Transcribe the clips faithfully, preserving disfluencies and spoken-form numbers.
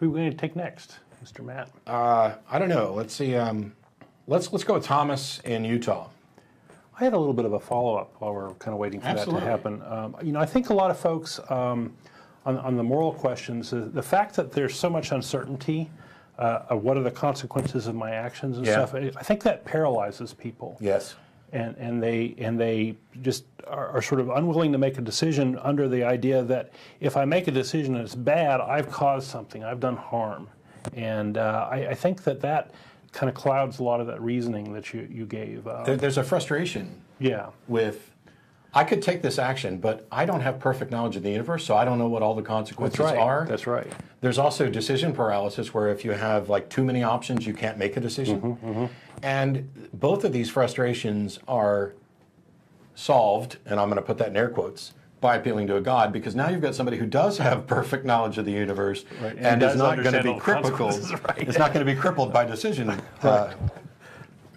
Who are we going to take next, Mister Matt? Uh, I don't know. Let's see. Um, let's let's go with Thomas in Utah. I had a little bit of a follow-up while we're kind of waiting for Absolutely. that to happen. Um, you know, I think a lot of folks um, on, on the moral questions, the, the fact that there's so much uncertainty uh, of what are the consequences of my actions and yeah. stuff, I think that paralyzes people. Yes. And, and they and they just are, are sort of unwilling to make a decision under the idea that if I make a decision and it's bad, I've caused something, I've done harm. And uh, I, I think that that kind of clouds a lot of that reasoning that you, you gave. Um, there, there's a frustration yeah. with, I could take this action, but I don't have perfect knowledge of the universe, so I don't know what all the consequences That's right. are. That's right. There's also decision paralysis, where if you have like too many options, you can't make a decision. Mm-hmm, mm-hmm. And both of these frustrations are solved, and I'm going to put that in air quotes, by appealing to a God, because now you've got somebody who does have perfect knowledge of the universe right. and, and is not going to be crippled. Right. It's not going to be crippled by decision uh,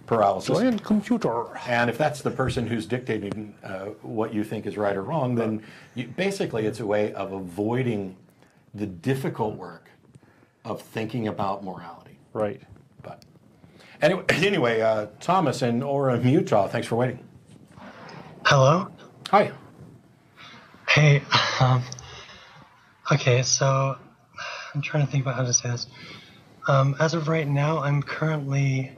paralysis. Giant computer. And if that's the person who's dictating uh, what you think is right or wrong, then you, basically it's a way of avoiding the difficult work of thinking about morality. Right. But anyway, anyway uh, Thomas in Orem, Utah, thanks for waiting. Hello. Hi. Hey, um, okay, so I'm trying to think about how to say this. Um, as of right now, I'm currently,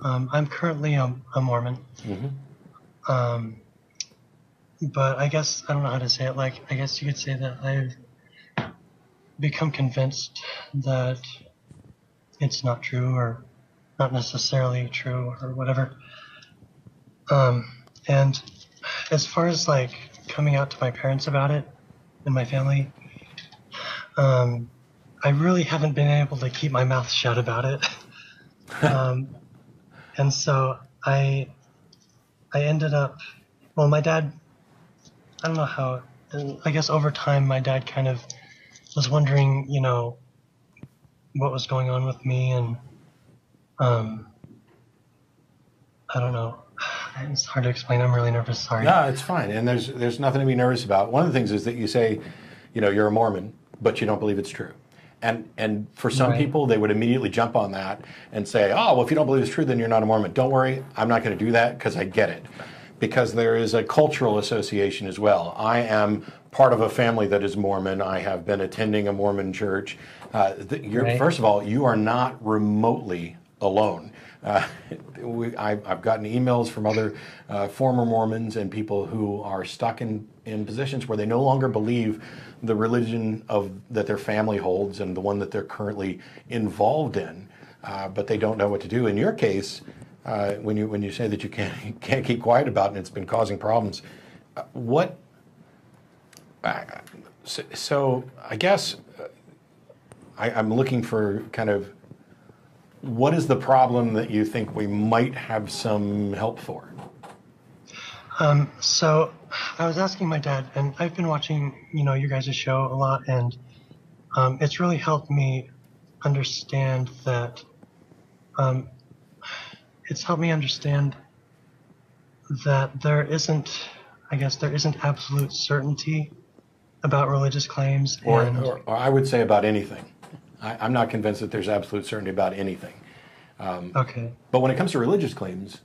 um, I'm currently a, a Mormon. Mm-hmm. Um, but I guess, I don't know how to say it, like, I guess you could say that I've become convinced that it's not true, or not necessarily true, or whatever. Um, and as far as, like, coming out to my parents about it and my family, um, I really haven't been able to keep my mouth shut about it. um, and so I I ended up, well, my dad, I don't know how, I guess over time my dad kind of was wondering, you know, what was going on with me, and um, I don't know. It's hard to explain. I'm really nervous. Sorry. No, it's fine. And there's there's nothing to be nervous about. One of the things is that you say, you know, you're a Mormon, but you don't believe it's true. And and for some right. people, they would immediately jump on that and say, oh, well, if you don't believe it's true, then you're not a Mormon. Don't worry. I'm not going to do that because I get it. Because there is a cultural association as well. I am part of a family that is Mormon. I have been attending a Mormon church. Uh, you're, right. First of all, you are not remotely alone. Uh, we, I, I've gotten emails from other uh, former Mormons and people who are stuck in, in positions where they no longer believe the religion of that their family holds and the one that they're currently involved in, uh, but they don't know what to do. In your case, uh, when you when you say that you can't can't keep quiet about it and it's been causing problems, uh, what? Uh, so, so I guess uh, I, I'm looking for kind of. What is the problem that you think we might have some help for? Um, so I was asking my dad, and I've been watching, you know, you guys' show a lot, and um, it's really helped me understand that, um, it's helped me understand that there isn't, I guess there isn't absolute certainty about religious claims. Or, and, or, or I would say about anything. I, I'm not convinced that there's absolute certainty about anything. Um, okay. But when it comes to religious claims,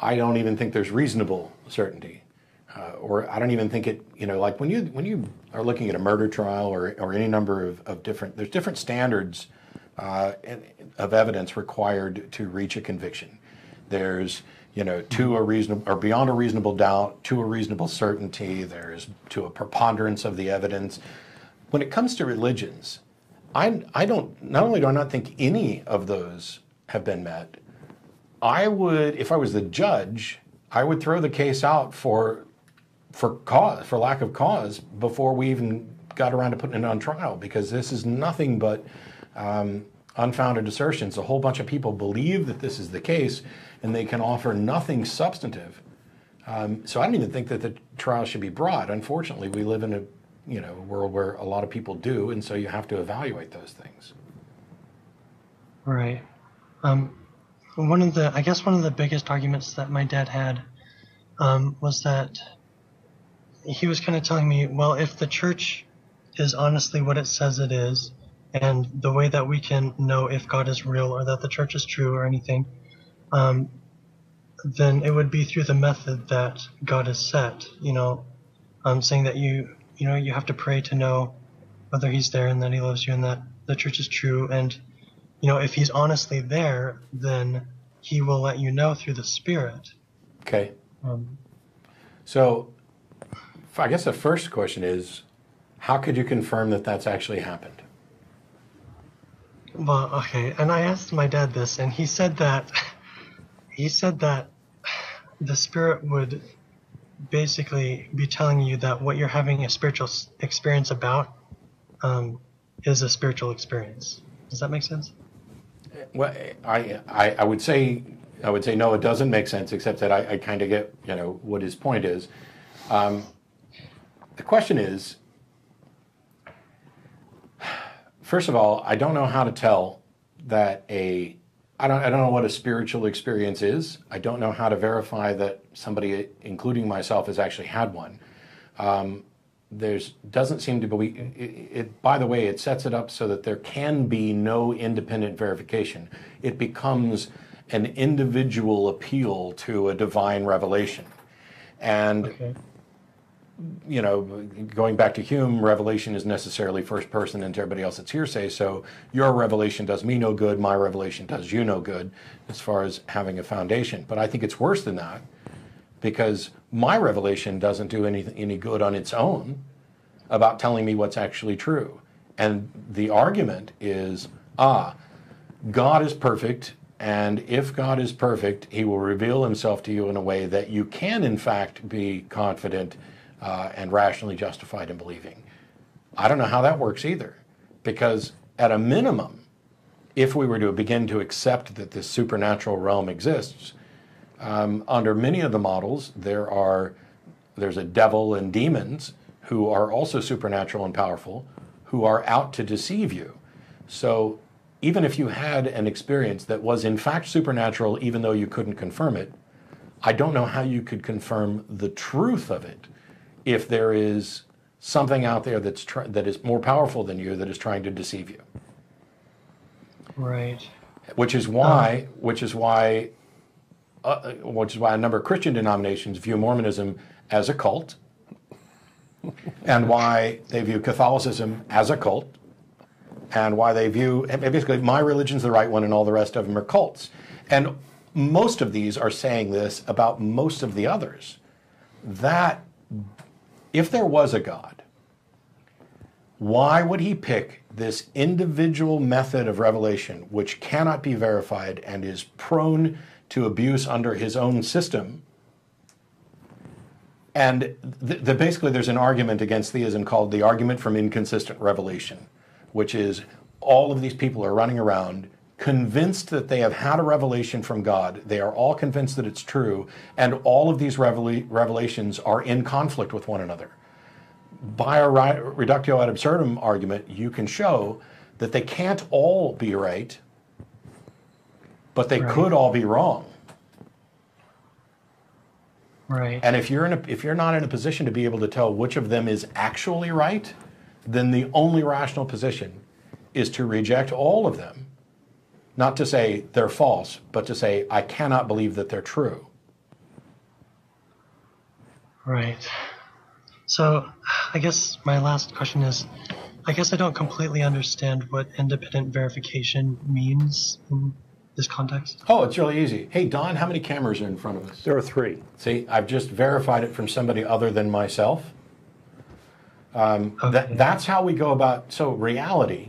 I don't even think there's reasonable certainty, uh, or I don't even think it. You know, like when you when you are looking at a murder trial or or any number of, of different there's different standards uh, of evidence required to reach a conviction. There's you know to a reasonable or beyond a reasonable doubt, to a reasonable certainty. There's to a preponderance of the evidence. When it comes to religions. I, I don't, not only do I not think any of those have been met, I would, if I was the judge, I would throw the case out for, for cause, for lack of cause before we even got around to putting it on trial, because this is nothing but um, unfounded assertions. A whole bunch of people believe that this is the case and they can offer nothing substantive. Um, so I don't even think that the trial should be brought. Unfortunately, we live in a you know, a world where a lot of people do, and so you have to evaluate those things. Right. Um, one of the, I guess one of the biggest arguments that my dad had um, was that he was kind of telling me, well, if the church is honestly what it says it is, And the way that we can know if God is real or that the church is true or anything, um, then it would be through the method that God has set, you know, um, saying that you, you know, you have to pray to know whether he's there and that he loves you and that the church is true. And, you know, if he's honestly there, then he will let you know through the Spirit. Okay. Um, so I guess the first question is, how could you confirm that that's actually happened? Well, okay, and I asked my dad this, and he said that he said that the Spirit would basically be telling you that what you're having a spiritual experience about um, is a spiritual experience. Does that make sense? Well, I, I I would say I would say no, it doesn't make sense, except that I, I kind of get, you know, what his point is. Um, the question is, first of all, I don't know how to tell that a, I don't, I don't know what a spiritual experience is. I don't know how to verify that somebody, including myself, has actually had one. Um, there's, doesn't seem to be, it, it, by the way, it sets it up so that there can be no independent verification. It becomes an individual appeal to a divine revelation. And, okay. You know, going back to Hume, revelation is necessarily first person and to everybody else it's hearsay, so your revelation does me no good, my revelation does you no good, as far as having a foundation. But I think it's worse than that, because my revelation doesn't do any, any good on its own about telling me what's actually true. And the argument is, ah, God is perfect, and if God is perfect, he will reveal himself to you in a way that you can, in fact, be confident Uh, and rationally justified in believing. I don't know how that works either, because at a minimum, if we were to begin to accept that this supernatural realm exists, um, under many of the models, there are there's a devil and demons who are also supernatural and powerful, who are out to deceive you. So even if you had an experience that was in fact supernatural, even though you couldn't confirm it, I don't know how you could confirm the truth of it, if there is something out there that's tr that is more powerful than you that is trying to deceive you. Right. Which is why, um, which is why, uh, which is why a number of Christian denominations view Mormonism as a cult, and why they view Catholicism as a cult, and why they view, basically, my religion's the right one and all the rest of them are cults. And most of these are saying this about most of the others. That, if there was a God, why would he pick this individual method of revelation, which cannot be verified and is prone to abuse under his own system? And th th basically there's an argument against theism called the argument from inconsistent revelation, which is all of these people are running around convinced that they have had a revelation from God. They are all convinced that it's true, and all of these revela revelations are in conflict with one another. By a reductio ad absurdum argument, you can show that they can't all be right, but they right. could all be wrong. Right. And if you're in a, if you're not in a position to be able to tell which of them is actually right, then the only rational position is to reject all of them. Not to say they're false, but to say, I cannot believe that they're true. Right. So I guess my last question is, I guess I don't completely understand what independent verification means in this context. Oh, it's really easy. Hey, Don, how many cameras are in front of us? There are three. See, I've just verified it from somebody other than myself. Um, okay. that, that's how we go about, so reality...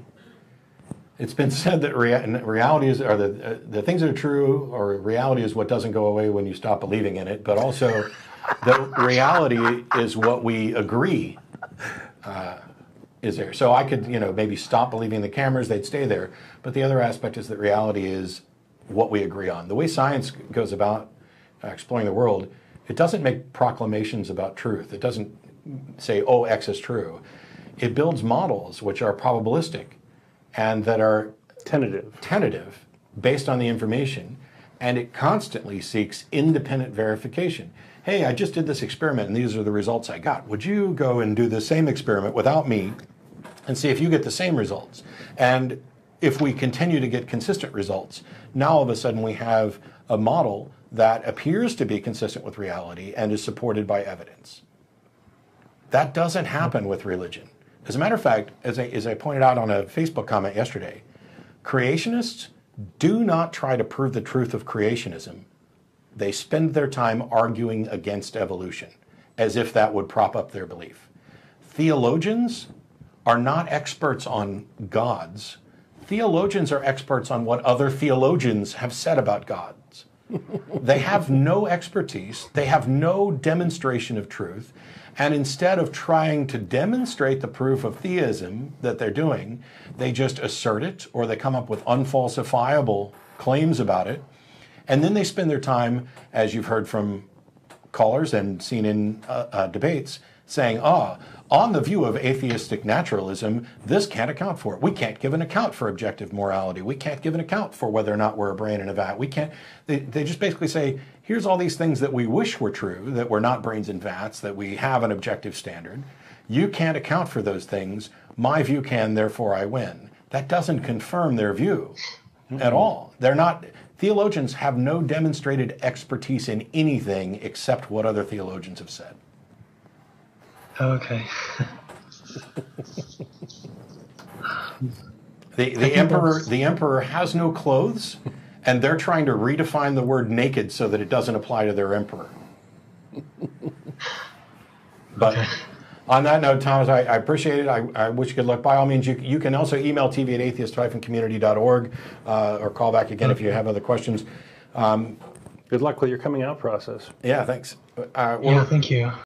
It's been said that rea reality is, or the, uh, the things that are true, or reality is what doesn't go away when you stop believing in it, but also that reality is what we agree uh, is there. So I could, you know, maybe stop believing the cameras, they'd stay there, but the other aspect is that reality is what we agree on. The way science goes about uh, exploring the world, it doesn't make proclamations about truth. It doesn't say, oh, X is true. It builds models which are probabilistic, and that are tentative, tentative, based on the information, and it constantly seeks independent verification. Hey, I just did this experiment, and these are the results I got. Would you go and do the same experiment without me and see if you get the same results. And if we continue to get consistent results, now all of a sudden we have a model that appears to be consistent with reality and is supported by evidence. That doesn't happen with religion. As a matter of fact, as I, as I pointed out on a Facebook comment yesterday, creationists do not try to prove the truth of creationism. They spend their time arguing against evolution, as if that would prop up their belief. Theologians are not experts on gods. Theologians are experts on what other theologians have said about gods. They have no expertise. They have no demonstration of truth. And instead of trying to demonstrate the proof of theism that they're doing, they just assert it, or they come up with unfalsifiable claims about it. And then they spend their time, as you've heard from callers and seen in uh, uh, debates, saying, ah, on the view of atheistic naturalism, this can't account for it. We can't give an account for objective morality. We can't give an account for whether or not we're a brain in a vat. We can't. They, they just basically say, here's all these things that we wish were true, that we're not brains in vats, that we have an objective standard. You can't account for those things. My view can, therefore I win. That doesn't confirm their view mm-hmm. at all. They're not. Theologians have no demonstrated expertise in anything except what other theologians have said. Okay. the the emperor that's... the emperor has no clothes, and they're trying to redefine the word naked so that it doesn't apply to their emperor. But okay. On that note, Thomas, I, I appreciate it. I, I wish you good luck. By all means, you, you can also email T V at atheist community dot org uh, or call back again okay. if you have other questions. Um, good luck with your coming out process. Yeah, thanks. Uh, well, yeah, thank you.